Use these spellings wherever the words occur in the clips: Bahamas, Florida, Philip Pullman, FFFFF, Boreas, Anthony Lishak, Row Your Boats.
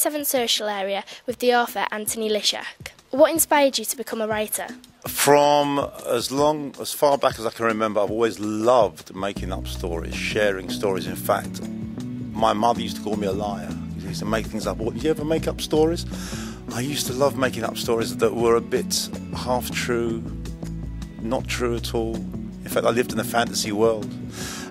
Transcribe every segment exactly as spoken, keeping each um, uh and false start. Year seven social area with the author Anthony Lishak. What inspired you to become a writer? From as long, as far back as I can remember, I've always loved making up stories, sharing stories. In fact, my mother used to call me a liar. She used to make things up. Did you ever make up stories? I used to love making up stories that were a bit half true, not true at all. In fact, I lived in a fantasy world.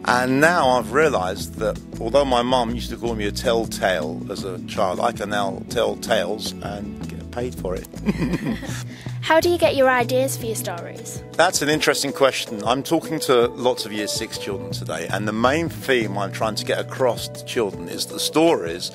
And now I've realised that although my mum used to call me a telltale as a child, I can now tell tales and get paid for it. How do you get your ideas for your stories? That's an interesting question. I'm talking to lots of Year six children today, and the main theme I'm trying to get across to children is that stories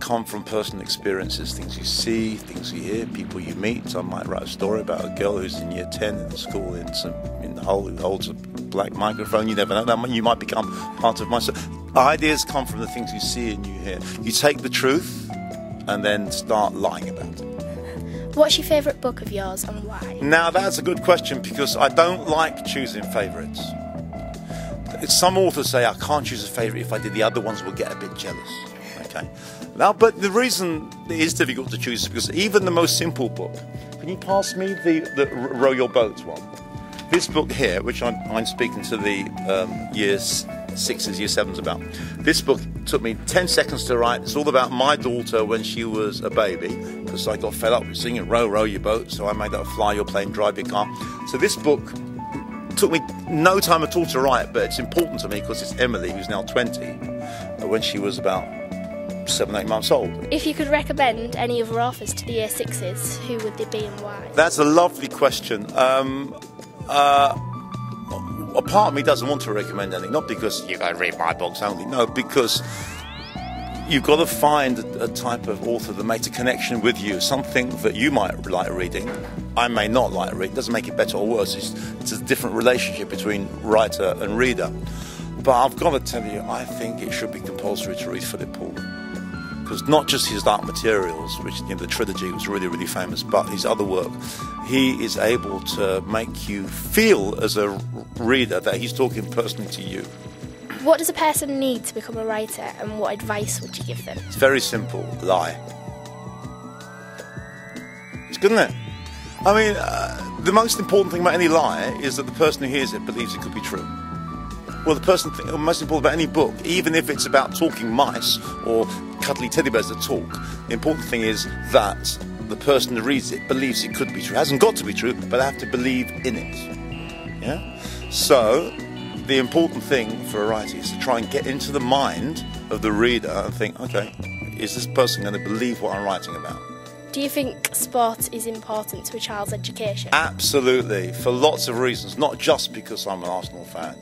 come from personal experiences, things you see, things you hear, people you meet. I might write a story about a girl who's in year ten in school in some in the hole who holds a black microphone. You never know, you might become part of my story. Ideas come from the things you see and you hear. You take the truth and then start lying about it. What's your favourite book of yours and why? Now that's a good question, because I don't like choosing favourites. Some authors say I can't choose a favourite, if I did the other ones will get a bit jealous. Okay. Now, but the reason it is difficult to choose is because even the most simple book, can you pass me the, the Row Your Boats one? This book here, which I'm, I'm speaking to the um, year sixes, year sevens about, this book took me ten seconds to write. It's all about my daughter when she was a baby, because I got fed up with singing Row, Row Your Boat, so I made that fly your plane, drive your car. So this book took me no time at all to write, but it's important to me because it's Emily, who's now twenty, when she was about seven, eight months old. If you could recommend any other authors to the year sixes, who would they be and why? That's a lovely question. Um, uh, a part of me doesn't want to recommend anything, not because you go read my books only, no, because you've got to find a, a type of author that makes a connection with you, something that you might like reading, I may not like reading. It doesn't make it better or worse, it's, it's a different relationship between writer and reader. But I've got to tell you, I think it should be compulsory to read Philip Pullman. Because not just his Dark Materials, which, you know, the trilogy was really, really famous, but his other work, he is able to make you feel as a reader that he's talking personally to you. What does a person need to become a writer, and what advice would you give them? It's very simple. Lie. It's good, isn't it? I mean, uh, the most important thing about any lie is that the person who hears it believes it could be true. Well, the person thing, most important about any book, even if it's about talking mice or cuddly teddy bears that talk, the important thing is that the person who reads it believes it could be true. It hasn't got to be true, but they have to believe in it. Yeah? So, the important thing for a writer is to try and get into the mind of the reader and think, okay, is this person going to believe what I'm writing about? Do you think sport is important to a child's education? Absolutely, for lots of reasons, not just because I'm an Arsenal fan.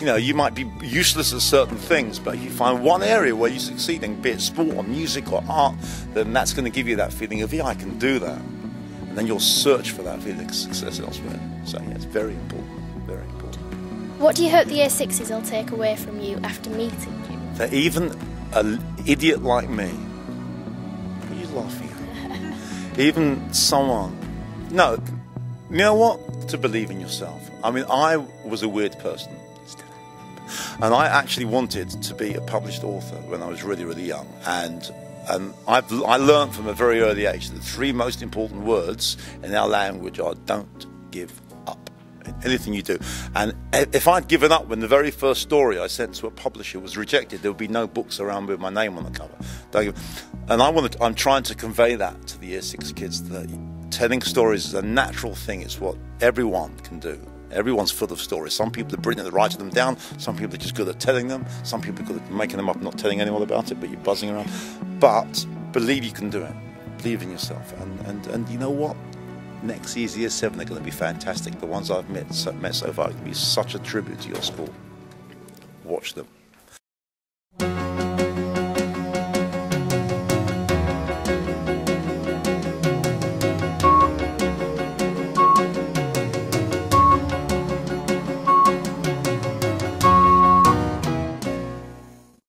You know, you might be useless at certain things, but if you find one area where you succeed in, be it sport or music or art, then that's going to give you that feeling of, yeah, I can do that. And then you'll search for that feeling of success elsewhere. So, yeah, it's very important, very important. What do you hope the year sixes will take away from you after meeting you? That even an idiot like me, are you laughing at? Even someone, no, you know what? To believe in yourself. I mean, I was a weird person, and I actually wanted to be a published author when I was really, really young. And and I've I learned from a very early age that the three most important words in our language are "don't give up" in anything you do. And if I'd given up when the very first story I sent to a publisher was rejected, there would be no books around with my name on the cover. Don't give up. And I wanted, I'm trying to convey that to the year six kids, that telling stories is a natural thing. It's what everyone can do. Everyone's full of stories. Some people are brilliant at writing them down. Some people are just good at telling them. Some people are good at making them up and not telling anyone about it, but you're buzzing around. But believe you can do it. Believe in yourself. And, and, and you know what? Next year's year seven are going to be fantastic. The ones I've met so, met so far are going to be such a tribute to your school. Watch them.